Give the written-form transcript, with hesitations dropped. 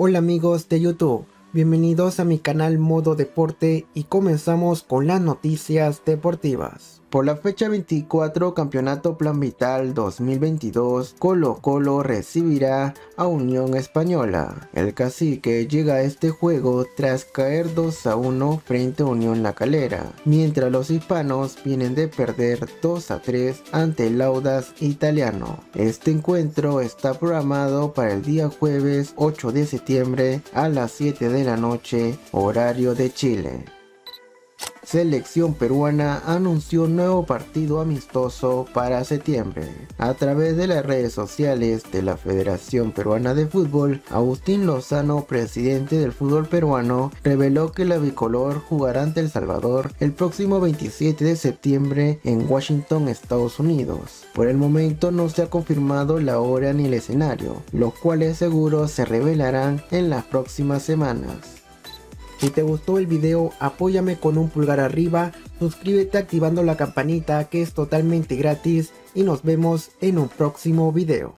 Hola amigos de YouTube, bienvenidos a mi canal Modo Deporte y comenzamos con las noticias deportivas. Por la fecha 24, Campeonato Plan Vital 2022, Colo Colo recibirá a Unión Española. El cacique llega a este juego tras caer 2-1 frente a Unión La Calera, mientras los hispanos vienen de perder 2-3 ante el Audaz Italiano. Este encuentro está programado para el día jueves 8 de septiembre a las 7 de la noche, horario de Chile. Selección peruana anunció un nuevo partido amistoso para septiembre. A través de las redes sociales de la Federación Peruana de Fútbol, Agustín Lozano, presidente del fútbol peruano, reveló que la bicolor jugará ante El Salvador el próximo 27 de septiembre en Washington, Estados Unidos. Por el momento no se ha confirmado la hora ni el escenario, los cuales seguro se revelarán en las próximas semanas. Si te gustó el video, apóyame con un pulgar arriba, suscríbete activando la campanita que es totalmente gratis y nos vemos en un próximo video.